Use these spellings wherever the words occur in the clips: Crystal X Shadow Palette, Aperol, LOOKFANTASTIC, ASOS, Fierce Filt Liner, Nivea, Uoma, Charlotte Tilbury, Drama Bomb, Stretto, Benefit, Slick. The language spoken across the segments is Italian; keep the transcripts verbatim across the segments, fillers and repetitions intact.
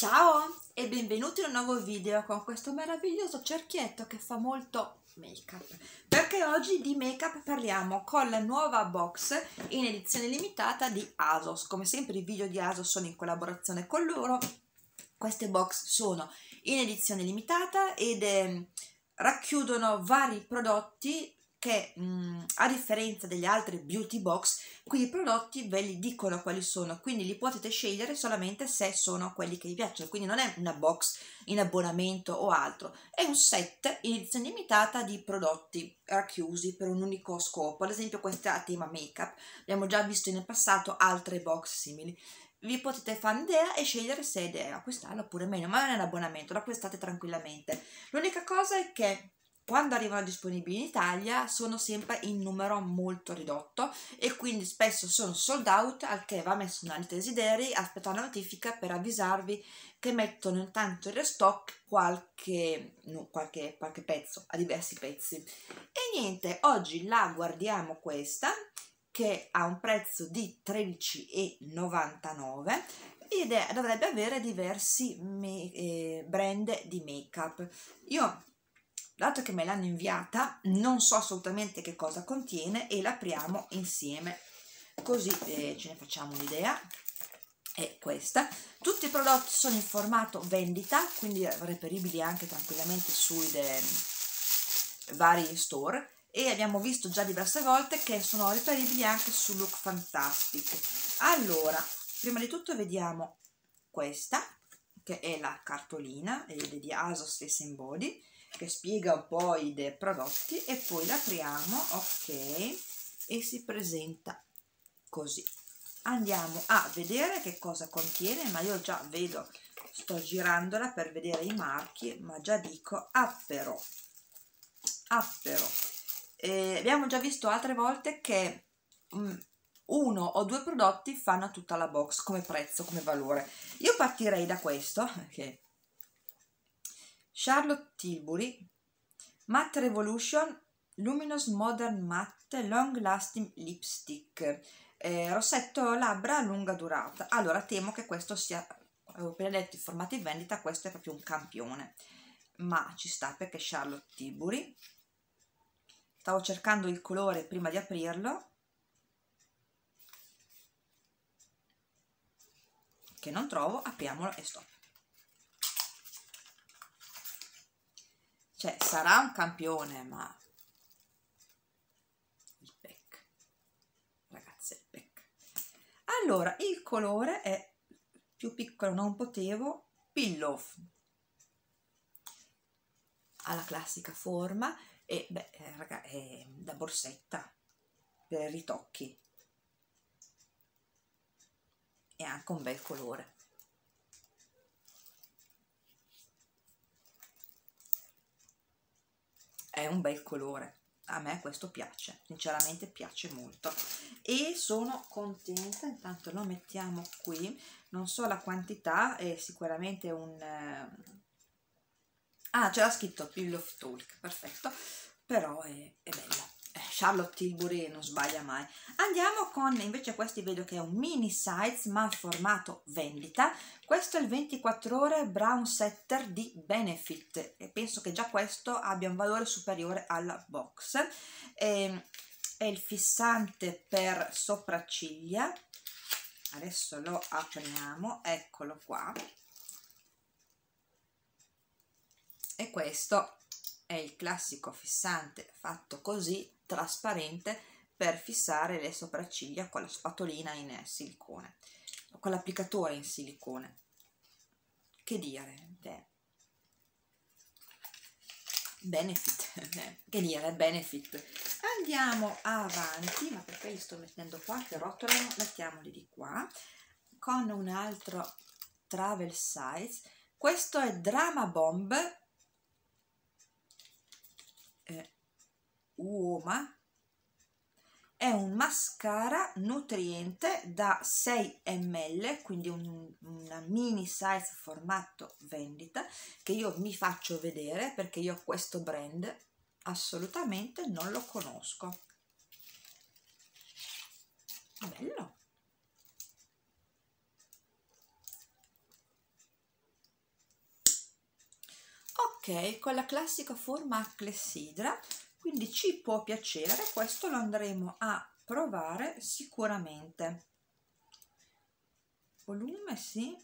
Ciao e benvenuti in un nuovo video con questo meraviglioso cerchietto che fa molto make up, perché oggi di make up parliamo con la nuova box in edizione limitata di ASOS. Come sempre i video di ASOS sono in collaborazione con loro, queste box sono in edizione limitata ed eh, racchiudono vari prodotti che mh, a differenza degli altri beauty box, qui i prodotti ve li dicono quali sono, quindi li potete scegliere solamente se sono quelli che vi piacciono, quindi non è una box in abbonamento o altro, è un set in edizione limitata di prodotti racchiusi per un unico scopo. Ad esempio questa a tema make up, abbiamo già visto nel passato altre box simili, vi potete fare un'idea e scegliere se acquistarla oppure meno, ma non è un abbonamento, lo acquistate tranquillamente. L'unica cosa è che quando arrivano disponibili in Italia sono sempre in numero molto ridotto e quindi spesso sono sold out, al che va messo in alto desideri, aspettare la notifica per avvisarvi che mettono intanto in restock qualche, no, qualche, qualche pezzo, a diversi pezzi. E niente, oggi la guardiamo questa che ha un prezzo di tredici e novantanove ed è, dovrebbe avere diversi me, eh, brand di make up. Io, dato che me l'hanno inviata, non so assolutamente che cosa contiene e l'apriamo insieme, così eh, ce ne facciamo un'idea. È questa. Tutti i prodotti sono in formato vendita, quindi reperibili anche tranquillamente sui vari store, e abbiamo visto già diverse volte che sono reperibili anche su Look Fantastic. Allora, prima di tutto vediamo questa, che è la cartolina di ASOS Face and Body, che spiega un po' i dei prodotti, e poi l'apriamo, ok, e si presenta così. Andiamo a vedere che cosa contiene, ma io già vedo, sto girandola per vedere i marchi, ma già dico Aperol, Aperol. Eh, abbiamo già visto altre volte che mh, uno o due prodotti fanno tutta la box come prezzo, come valore. Io partirei da questo, che okay. Charlotte Tilbury Matte Revolution Luminous Modern Matte Long Lasting Lipstick, eh, rossetto labbra lunga durata. Allora, temo che questo sia, avevo appena detto i formati in vendita, questo è proprio un campione, ma ci sta perché Charlotte Tilbury. Stavo cercando il colore prima di aprirlo, che non trovo, apriamolo e stop. Cioè, sarà un campione, ma il pack, ragazzi, il pack. Allora, il colore è più piccolo, non potevo, Pillow, ha la classica forma e, beh, raga, è da borsetta per ritocchi, è anche un bel colore. È un bel colore, a me questo piace, sinceramente piace molto e sono contenta. Intanto lo mettiamo qui, non so la quantità, è sicuramente un ah c'era scritto Pillow Talk, perfetto, però è, è bella. Charlotte Tilbury non sbaglia mai. Andiamo con invece questi, vedo che è un mini size ma formato vendita, questo è il ventiquattro ore brown setter di Benefit e penso che già questo abbia un valore superiore alla box. E, è il fissante per sopracciglia, adesso lo apriamo, eccolo qua, e questo è il classico fissante fatto così, trasparente, per fissare le sopracciglia con la spatolina in silicone, con l'applicatore in silicone. Che dire, beh. Benefit, beh. Che dire, Benefit. Andiamo avanti, ma perché li sto mettendo qua che rotolano? Mettiamoli di qua, con un altro travel size. Questo è Drama Bomb Uoma, è un mascara nutriente da sei millilitri, quindi un, una mini size formato vendita, che io mi faccio vedere perché io questo brand assolutamente non lo conosco. Bello, ok, con la classica forma a clessidra, quindi ci può piacere, questo lo andremo a provare sicuramente. Volume, sì,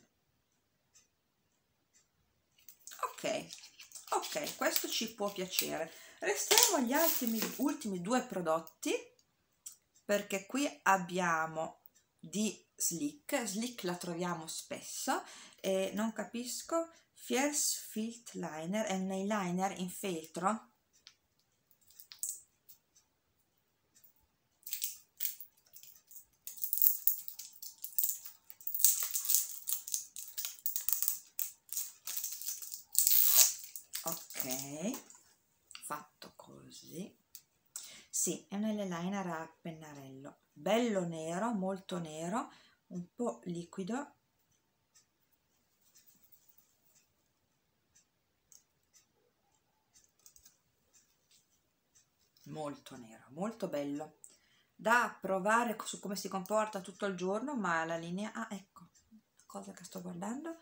ok, ok, questo ci può piacere. Restiamo agli ultimi, ultimi due prodotti, perché qui abbiamo di Slick, Slick la troviamo spesso e non capisco, Fierce Filt Liner è un eyeliner in feltro, ok, fatto così, sì, è un eyeliner a pennarello, bello nero, molto nero, un po' liquido, molto nero, molto bello, da provare su come si comporta tutto il giorno, ma la linea, ah ecco, cosa che sto guardando,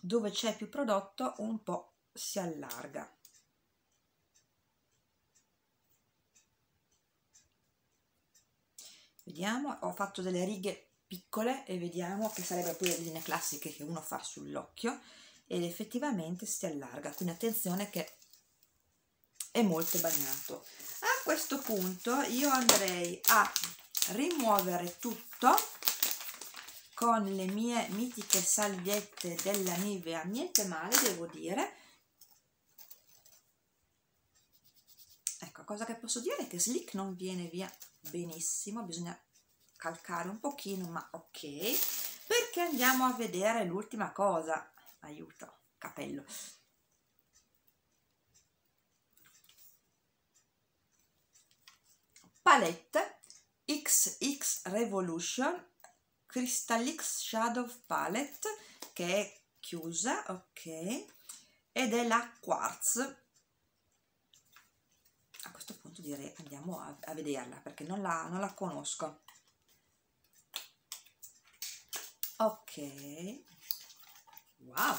dove c'è più prodotto un po' si allarga. Vediamo, ho fatto delle righe piccole e vediamo che sarebbero poi le linee classiche che uno fa sull'occhio, ed effettivamente si allarga, quindi attenzione che è molto bagnato. A questo punto io andrei a rimuovere tutto con le mie mitiche salviette della Nivea, niente male devo dire. Ecco, cosa che posso dire è che Slick non viene via benissimo, bisogna calcare un pochino, ma ok, perché andiamo a vedere l'ultima cosa, aiuto, capello, palette X X Revolution, Crystal X Shadow Palette, che è chiusa, ok, ed è la quartz. A questo punto direi andiamo a, a vederla, perché non la, non la conosco. Ok, wow,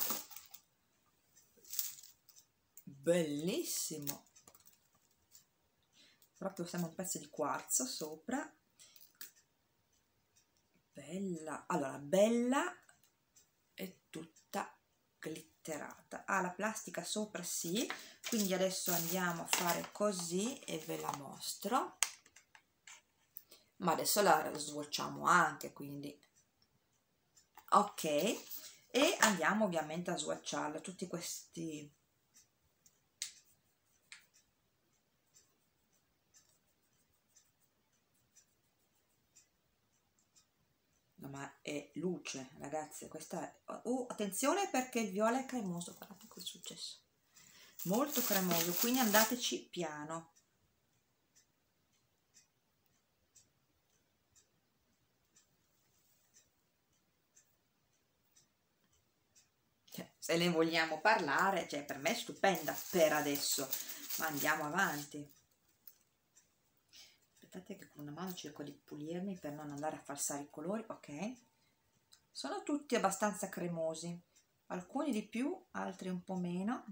bellissimo, proprio siamo un pezzo di quarzo sopra, bella, allora bella e tutta glitter. Ha la plastica sopra, sì, quindi adesso andiamo a fare così e ve la mostro, ma adesso la swatchiamo anche, quindi ok, e andiamo ovviamente a swatcharla, tutti questi ma è luce, ragazze, questa è... Uh, attenzione perché il viola è cremoso, guardate cosa è successo, molto cremoso, quindi andateci piano. Cioè, se ne vogliamo parlare, cioè per me è stupenda per adesso, ma andiamo avanti. Che con una mano cerco di pulirmi per non andare a falsare i colori, ok, sono tutti abbastanza cremosi, alcuni di più, altri un po' meno,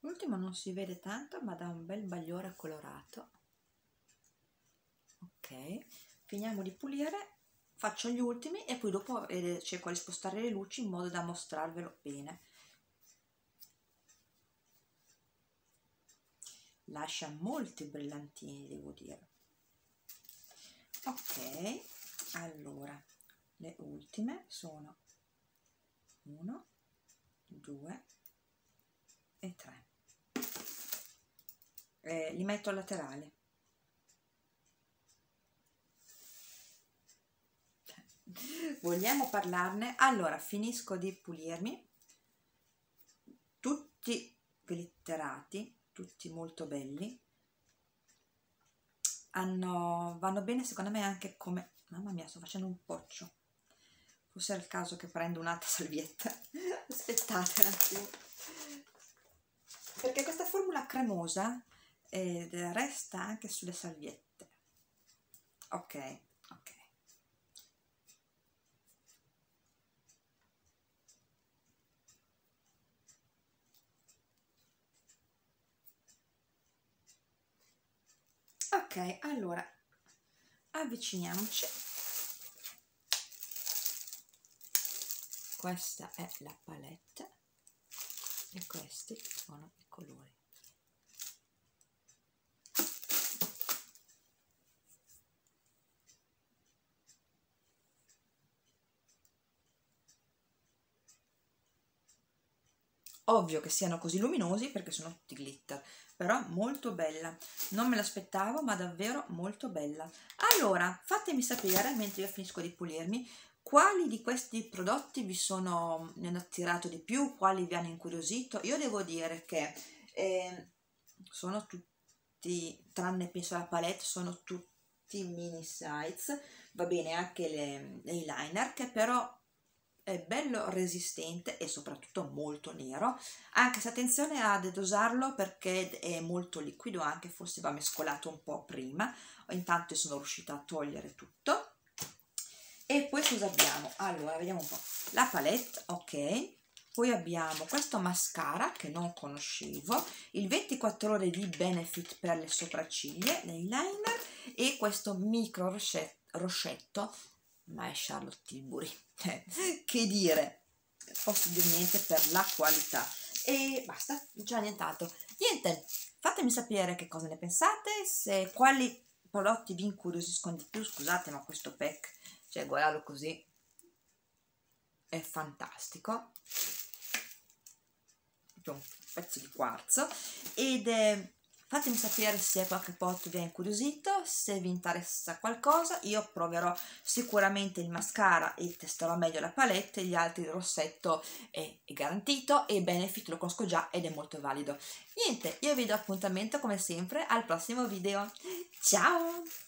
l'ultimo non si vede tanto ma dà un bel bagliore colorato, ok. Finiamo di pulire, faccio gli ultimi e poi dopo eh, cerco di spostare le luci in modo da mostrarvelo bene. Lascia molti brillantini, devo dire. Ok, allora, le ultime sono uno, due e tre. Eh, li metto laterali. Vogliamo parlarne? Allora, finisco di pulirmi, tutti glitterati, tutti molto belli, hanno, vanno bene secondo me anche come, mamma mia sto facendo un poccio, forse era il caso che prendo un'altra salvietta, aspettate un attimo, perché questa formula cremosa eh, resta anche sulle salviette. Ok, ok. Ok, allora avviciniamoci. Questa è la palette e questi sono i colori. Ovvio che siano così luminosi perché sono tutti glitter, però molto bella, non me l'aspettavo, ma davvero molto bella. Allora, fatemi sapere, mentre io finisco di pulirmi, quali di questi prodotti vi sono, ne hanno attirato di più, quali vi hanno incuriosito. Io devo dire che eh, sono tutti, tranne penso alla palette, sono tutti mini size, va bene anche le, le eyeliner, che però è bello resistente e soprattutto molto nero, anche se attenzione a dedosarlo perché è molto liquido, anche forse va mescolato un po' prima. Intanto sono riuscita a togliere tutto. E poi cosa abbiamo? Allora, vediamo un po' la palette, ok. Poi abbiamo questo mascara che non conoscevo, il ventiquattro ore di Benefit per le sopracciglia, l'eyeliner, e questo micro roscetto, ma è Charlotte Tilbury, che dire, posso dire niente per la qualità. E basta, già nient'altro. Niente, fatemi sapere che cosa ne pensate, se quali prodotti vi incuriosiscono di più. Scusate, ma questo pack, cioè guardarlo così, è fantastico, è un pezzo di quarzo. Ed è... Fatemi sapere se qualche pot vi ha incuriosito, se vi interessa qualcosa. Io proverò sicuramente il mascara e testerò meglio la palette, gli altri il rossetto è, è garantito, e Benefit lo conosco già ed è molto valido. Niente, io vi do appuntamento come sempre al prossimo video. Ciao!